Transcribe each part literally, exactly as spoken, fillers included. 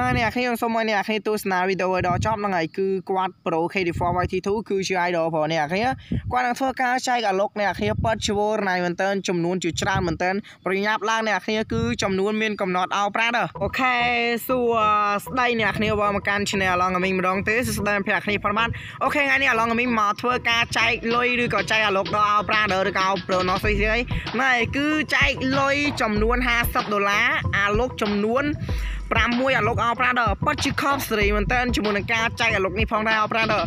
Nè nè khi xong rồi nè khi tôi nào video đó chọn là ngày cứ quạt pro khi đi form thì thú cứ chơi ai đó bỏ nè khi á quan đang thua cá chơi cả lốc nè khi á bắt chua này mình tên chấm nón chữ tràn mình tên rồi nháp lang nè khi á cứ chấm nón miên cầm nọt ao prát à ok xua đây nè khi vào một căn channel là người mình đóng tới đây phải khi format ok ngay nè là người mình mà thua cá chơi lôi đưa cả chơi cả lốc đó ao prát đó được ao pro nó xoay xoay này cứ chơi lôi chấm nón hai sấp đô lá à lốc chấm nón pramui à lốc ao prát đó bắt chước cop sri mình tên chấm nón cá chơi cả lốc này phong ra ao prát đó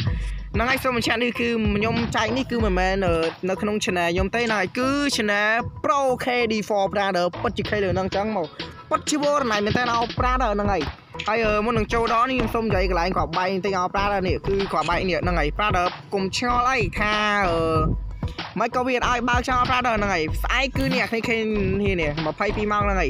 นั่งไอ้ส้มมันแช่นี่คือมันยมใจนี่คือเหมือนแม่เนอในขนมชนะยมเต้นายคือชนะโปร เค ดี โฟร์ ปลาเดอปัจจุบันเลยนั่งจังหมดปัจจุบันนั่งไงไอ้เออมันนั่งโจดอนี่ยมส้มใหญ่กลายกว่าใบตีเอาปลาเดอเนี่ยคือกว่าใบเนี่ยนั่งไงปลาเดอกุมเช่าไล่ค่ะเออ ไม่ covid ไอ้บ้าเช่าปลาเดอนั่งไงไอ้คือเนี่ยใครใครนี่เนี่ยมาไพ่ปีมั่งนั่งไง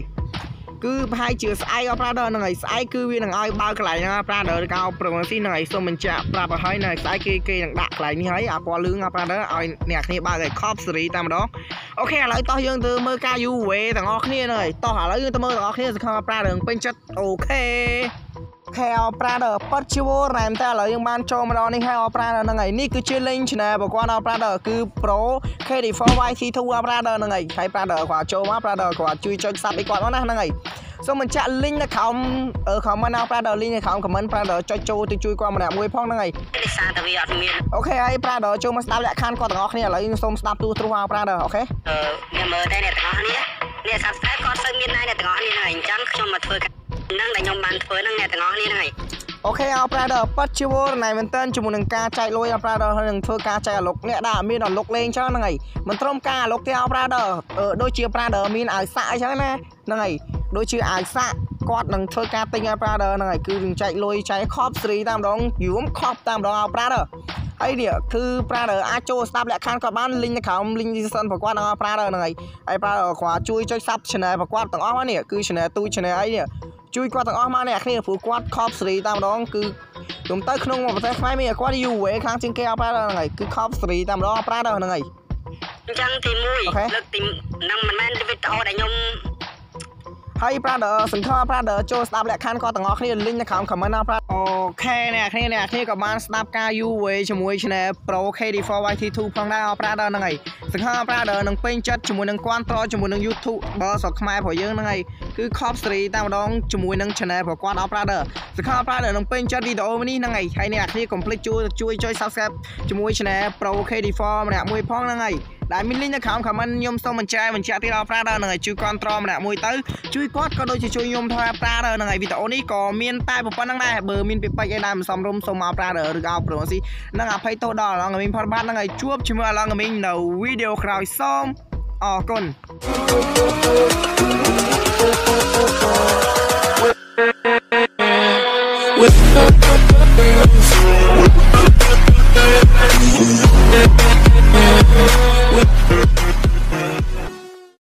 cứ hai chữ ai ở Prada này ai cứ viên ai bao cái này Prada cao promotion này xong mình chạm Prada hay này ai kia kia đặt lại như thế à qua lưng Prada ai nè khi ba cái cop street tam đó ok lấy to dương từ mơ ca du về thằng ngọc kia này to hả lấy dương từ mơ ngọc kia thằng Prada bên chất ok theo Prada bắt chiu này em ta lấy dương ban cho mà đó nên theo Prada này ní cứ chơi link này bỏ qua Prada cứ pro khi đi follow ai thì thua Prada này thấy Prada quả cho má Prada quả chui chơi sập đi quả nó này xong mình chặn link là không ở không mà nào Prada link này không comment Prada cho châu thì chui qua mà đẹp mui phong nó này ok ai Prada châu mà snap lại khăn qua thằng ngọc này lấy xong snap tu thua vào Prada ok nhà mở đây này thằng ngọc này này subscribe con sơn miên này này thằng ngọc này này trắng cho mà thôi năng là nhom bàn thôi năng này thằng ngọc này này ok ao Prada bắt chiu này mình tên chụp một đường ca chạy lôi ao Prada hơn đường thưa ca chạy lục nè đã miên là lục lên cho nó này mình trôm ca lục theo Prada ở đôi chia Prada miên ở xã cho nè nó này đôi chữ ái xạ quạt đằng thơ ca tinh ao Prada này cứ đừng chạy lôi chạy cop three tam đóng dúm cop tam đóng ao Prada ấy địa thư Prada acho sắp lại khăn còn ban linh không linh sơn và quạt ao Prada này ai Prada khóa chui cho sắp chừng này và quạt tầng ao này cứ chừng này tu chừng này ấy địa chui quạt tầng ao mà này khi phủ quạt cop three tam đóng cứ chúng ta không một cái phái mình quạt yêu với khang trên keo Prada này cứ cop three tam đóng ao Prada này chẳng tìm mui lực tìm năng mình men đi về tàu đại nhung hay Prada sừng thưa Prada cho snap lại khăn qua tầng ngõ kia link khám khám nào Prada ok nè kia nè kia các bạn snap ca u về cho muối nè pro khi đi forward thì thu phong đao Prada này sừng thưa Prada nâng pin chất cho muối nâng quan to cho muối nâng YouTube bờ sọc mai phổi dương này cứ cop street tam đong cho muối nâng channel của quan đao Prada sừng thưa Prada nâng pin chất video mới ní này hay nè kia complete chui chui chơi subscribe cho muối nè pro khi đi forward nè muối phong này đại minh linh nó khám khám anh nhôm xong mình chơi mình chơi thì đao Prada này chui quan to nè muối tới chui quát có đôi chui nhôm thôi Prada này video này có miên tai một phần năng này bờ miên bị bay cái đam xong rôm xong áo Prada được áo pro gì năng áo hay to đỏ là người mình phát ban năng này chuốc chỉ mới là người mình đầu video khởi xong ở con We'll be right back.